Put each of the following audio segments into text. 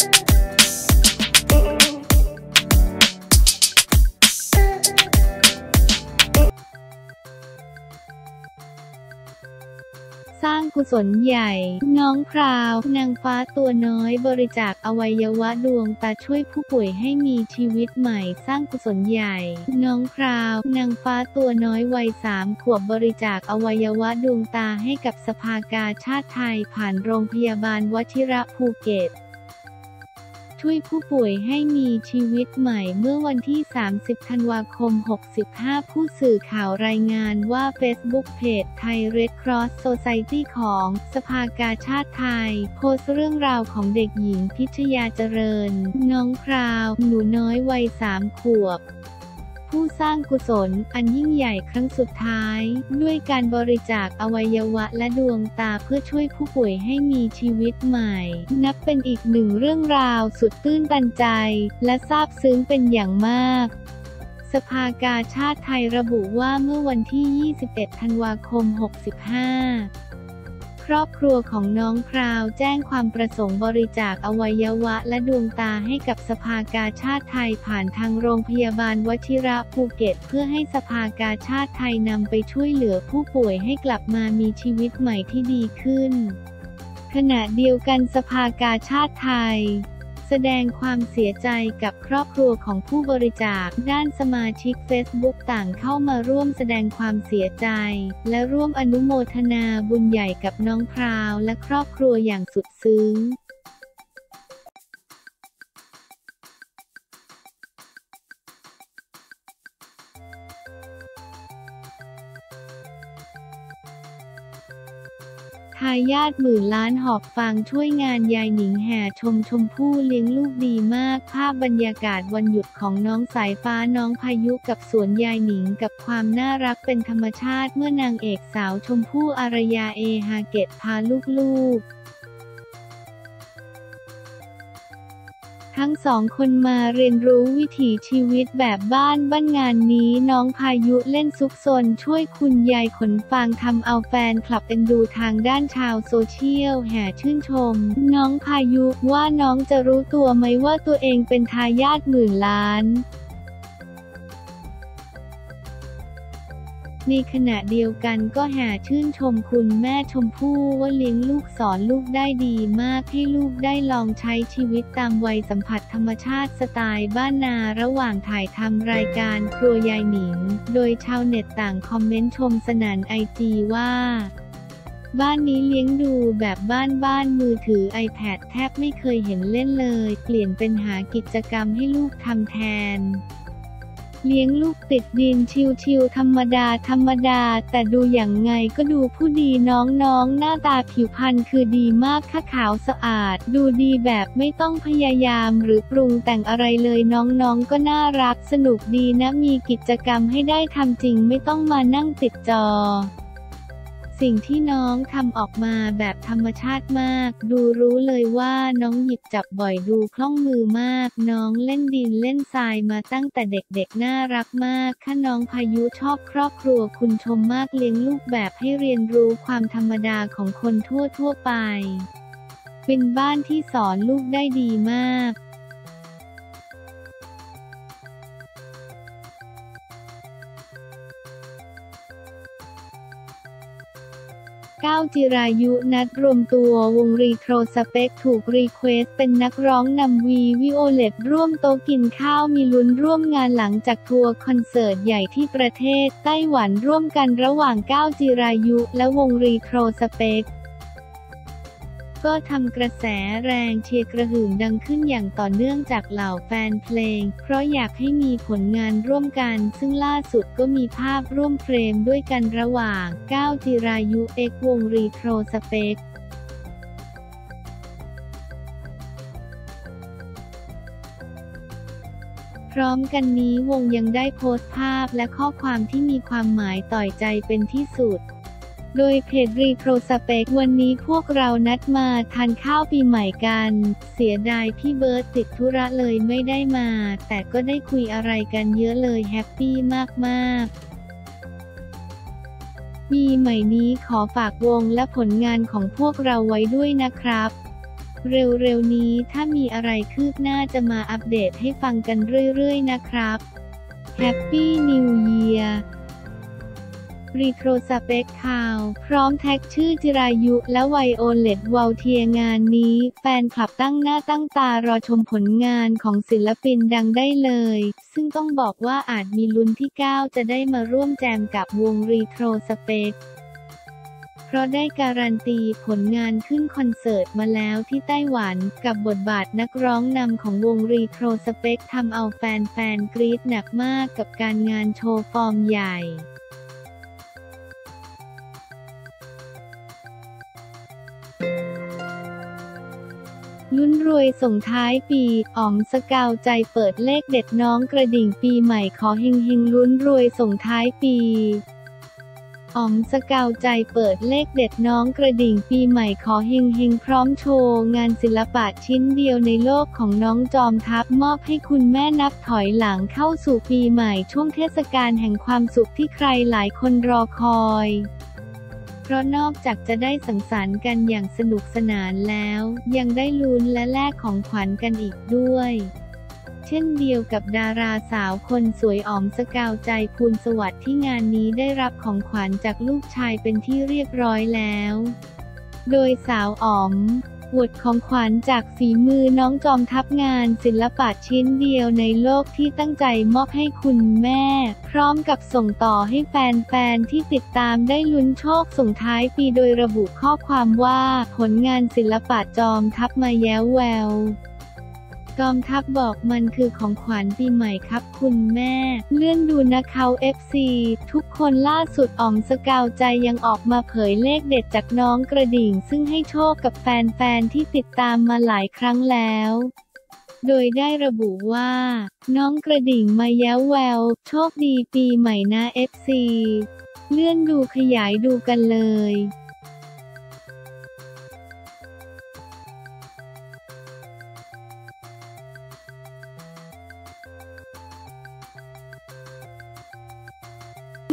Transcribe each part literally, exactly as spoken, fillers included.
สร้างกุศลใหญ่น้องพราวนางฟ้าตัวน้อยบริจาคอวัยวะดวงตาช่วยผู้ป่วยให้มีชีวิตใหม่สร้างกุศลใหญ่น้องพราวนางฟ้าตัวน้อยวัยสามขวบบริจาคอวัยวะดวงตาให้กับสภากาชาดไทยผ่านโรงพยาบาลวชิระภูเก็ตช่วยผู้ป่วยให้มีชีวิตใหม่เมื่อวันที่สามสิบธันวาคมหกสิบห้าผู้สื่อข่าวรายงานว่า Facebook เพจไทย Red Cross Society ของสภากาชาดไทยโพสต์เรื่องราวของเด็กหญิงพิชญาเจริญน้องพราวหนูน้อยวัยสามขวบผู้สร้างกุศลอันยิ่งใหญ่ครั้งสุดท้ายด้วยการบริจาคอวัยวะและดวงตาเพื่อช่วยผู้ป่วยให้มีชีวิตใหม่นับเป็นอีกหนึ่งเรื่องราวสุดตื้นตันใจและซาบซึ้งเป็นอย่างมากสภากาชาดไทยระบุว่าเมื่อวันที่ยี่สิบเอ็ดธันวาคมหกสิบห้าครอบครัวของน้องพราวแจ้งความประสงค์บริจาคอวัยวะและดวงตาให้กับสภากาชาดไทยผ่านทางโรงพยาบาลวชิระภูเก็ตเพื่อให้สภากาชาดไทยนำไปช่วยเหลือผู้ป่วยให้กลับมามีชีวิตใหม่ที่ดีขึ้นขณะเดียวกันสภากาชาดไทยแสดงความเสียใจกับครอบครัวของผู้บริจาคด้านสมาชิก Facebook ต่างเข้ามาร่วมแสดงความเสียใจและร่วมอนุโมทนาบุญใหญ่กับน้องพราวและครอบครัวอย่างสุดซึ้งทายาทหมื่นล้านหอบฟางช่วยงานยายหนิงแห่ชมชมพู่เลี้ยงลูกดีมากภาพบรรยากาศวันหยุดของน้องสายฟ้าน้องพายุกับสวนยายหนิงกับความน่ารักเป็นธรรมชาติเมื่อนางเอกสาวชมพู่อารยาเอฮาเกตพาลูกทั้งสองคนมาเรียนรู้วิถีชีวิตแบบบ้านบ้านงานนี้น้องพายุเล่นซุกซนช่วยคุณยายขนฟางทำเอาแฟนคลับเอ็นดูทางด้านชาวโซเชียลแห่ชื่นชมน้องพายุว่าน้องจะรู้ตัวไหมว่าตัวเองเป็นทายาทหมื่นล้านในขณะเดียวกันก็แห่ชื่นชมคุณแม่ชมพู่ว่าเลี้ยงลูกสอนลูกได้ดีมากให้ลูกได้ลองใช้ชีวิตตามวัยสัมผัสธรรมชาติสไตล์บ้านนาระหว่างถ่ายทำรายการครัวยายหนิงโดยชาวเน็ตต่างคอมเมนต์ชมสนั่นไอจีว่าบ้านนี้เลี้ยงดูแบบบ้านบ้านมือถือ ไอแพด แทบไม่เคยเห็นเล่นเลยเปลี่ยนเป็นหากิจกรรมให้ลูกทำแทนเลี้ยงลูกติดดินชิวๆธรรมดาธรรมดาแต่ดูอย่างไงก็ดูผู้ดีน้องๆหน้าตาผิวพรรณคือดีมากค่ะขาวสะอาดดูดีแบบไม่ต้องพยายามหรือปรุงแต่งอะไรเลยน้องๆก็น่ารักสนุกดีนะมีกิจกรรมให้ได้ทำจริงไม่ต้องมานั่งติดจอสิ่งที่น้องทำออกมาแบบธรรมชาติมากดูรู้เลยว่าน้องหยิบจับบ่อยดูคล่องมือมากน้องเล่นดินเล่นทรายมาตั้งแต่เด็กๆน่ารักมากค่ะน้องพายุชอบครอบครัวคุณชมมากเลี้ยงลูกแบบให้เรียนรู้ความธรรมดาของคนทั่วๆไปเป็นบ้านที่สอนลูกได้ดีมากก้าวจิรายุนัดรวมตัววง Retrospec ถูกรีเควสต์เป็นนักร้องนำวีวิโอเลตร่วมโต๊ะกินข้าวมีลุ้นร่วมงานหลังจากทัวร์คอนเสิร์ตใหญ่ที่ประเทศไต้หวันร่วมกันระหว่างก้าวจิรายุและวง Retrospecก็ทำกระแสแรงเชียร์กระหึ่มดังขึ้นอย่างต่อเนื่องจากเหล่าแฟนเพลงเพราะอยากให้มีผลงานร่วมกันซึ่งล่าสุดก็มีภาพร่วมเฟรมด้วยกันระหว่างก้าวจิรายุเอกวง Retrospecพร้อมกันนี้วงยังได้โพสต์ภาพและข้อความที่มีความหมายต่อยใจเป็นที่สุดโดยเพจ Retrospec วันนี้พวกเรานัดมาทานข้าวปีใหม่กันเสียดายพี่เบิร์ดติดธุระเลยไม่ได้มาแต่ก็ได้คุยอะไรกันเยอะเลยแฮปปี้มากๆปีใหม่นี้ขอฝากวงและผลงานของพวกเราไว้ด้วยนะครับ เร็วๆนี้ถ้ามีอะไรคืบหน้าจะมาอัปเดตให้ฟังกันเรื่อยๆนะครับ Happy New Year Retrospec ข่าวพร้อมแท็กชื่อจิรายุและไวโอเลต วาลเทียงานนี้แฟนคลับตั้งหน้าตั้งตารอชมผลงานของศิลปินดังได้เลยซึ่งต้องบอกว่าอาจมีลุ้นที่เก้าจะได้มาร่วมแจมกับวง Retrospecเพราะได้การันตีผลงานขึ้นคอนเสิร์ตมาแล้วที่ไต้หวันกับบทบาทนักร้องนำของวง Retrospec ทำเอาแฟนๆกรี๊ดหนักมากกับการงานโชว์ฟอร์มใหญ่ลุ้นรวยส่งท้ายปีอ๋อมสกาวใจเปิดเลขเด็ดน้องกระดิ่งปีใหม่ขอเฮงๆลุ้นรวยส่งท้ายปีอ๋อมสกาวใจเปิดเลขเด็ดน้องกระดิ่งปีใหม่ขอเฮงๆพร้อมโชว์งานศิลปะชิ้นเดียวในโลกของน้องจอมทัพมอบให้คุณแม่นับถอยหลังเข้าสู่ปีใหม่ช่วงเทศกาลแห่งความสุขที่ใครหลายคนรอคอยเพราะนอกจากจะได้สังสรรค์กันอย่างสนุกสนานแล้วยังได้ลุ้นและแลกของขวัญกันอีกด้วยเช่นเดียวกับดาราสาวคนสวยอ๋อมสกาวใจภูลสวัสดิ์ที่งานนี้ได้รับของขวัญจากลูกชายเป็นที่เรียบร้อยแล้วโดยสาวอ๋อมอวดของขวัญจากฝีมือน้องจอมทัพงานศิลปะชิ้นเดียวในโลกที่ตั้งใจมอบให้คุณแม่พร้อมกับส่งต่อให้แฟนๆที่ติดตามได้ลุ้นโชคส่งท้ายปีโดยระบุข้อความว่าผลงานศิลปะจอมทัพมาแย้วแววจอมทัพบอกมันคือของขวัญปีใหม่ครับคุณแม่เลื่อนดูนะเขา เอฟ ซี ทุกคนล่าสุดอ๋อมสกาวใจยังออกมาเผยเลขเด็ดจากน้องกระดิ่งซึ่งให้โชคกับแฟนๆที่ติดตามมาหลายครั้งแล้วโดยได้ระบุว่าน้องกระดิ่งมาแย้วแววโชคดีปีใหม่นะ เอฟ ซี เลื่อนดูขยายดูกันเลย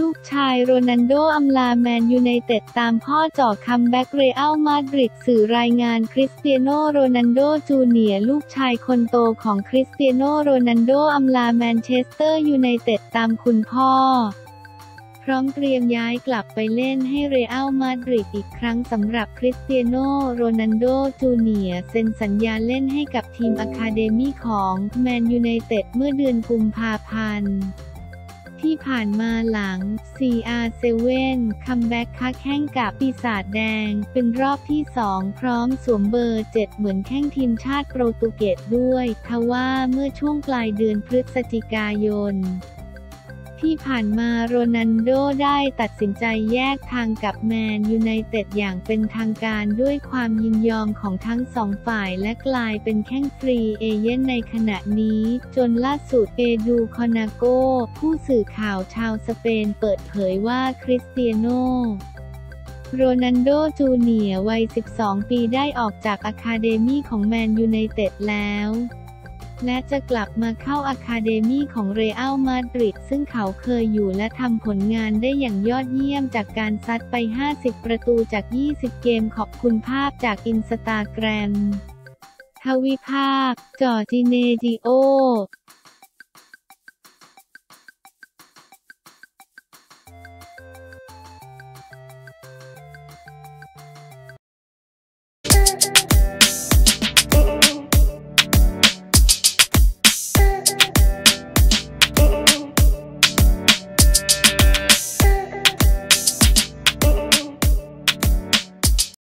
ลูกชายโรนัลโดอำลาแมนยูไนเต็ดตามพ่อจ่อคัมแบ็กเรอัลมาดริดสื่อรายงานคริสเตียโนโรนัลโดจูเนียร์ลูกชายคนโตของคริสเตียโนโรนัลโดอำลาแมนเชสเตอร์ยูไนเต็ดตามคุณพ่อพร้อมเตรียมย้ายกลับไปเล่นให้เรอัลมาดริดอีกครั้งสำหรับคริสเตียโนโรนัลโดจูเนียร์เซ็นสัญญาเล่นให้กับทีมอะคาเดมี่ของแมนยูไนเต็ดเมื่อเดือนกุมภาพันธ์ที่ผ่านมาหลัง ซี อาร์ เซเว่น คัมแบ็กค้าแข้งกับปีศาจแดงเป็นรอบที่สองพร้อมสวมเบอร์เจ็ดเหมือนแข้งทีมชาติโปรตุเกสด้วยทว่าเมื่อช่วงปลายเดือนพฤศจิกายนที่ผ่านมาโรนัลโดได้ตัดสินใจแยกทางกับแมนยูไนเต็ดอย่างเป็นทางการด้วยความยินยอมของทั้งสองฝ่ายและกลายเป็นแข้งฟรีเอเย่นในขณะนี้จนล่าสุดเอดูคอนาโกผู้สื่อข่าวชาวสเปนเปิดเผยว่าคริสเตียโนโรนัลโดจูเนียร์วัยสิบสองปีได้ออกจากอะคาเดมี่ของแมนยูไนเต็ดแล้วและจะกลับมาเข้าอะคาเดมี่ของเรอัลมาดริดซึ่งเขาเคยอยู่และทำผลงานได้อย่างยอดเยี่ยมจากการซัดไปห้าสิบประตูจากยี่สิบเกมขอบคุณภาพจากอินสตาแกรมทวิภาคจอร์จิเนจิโอ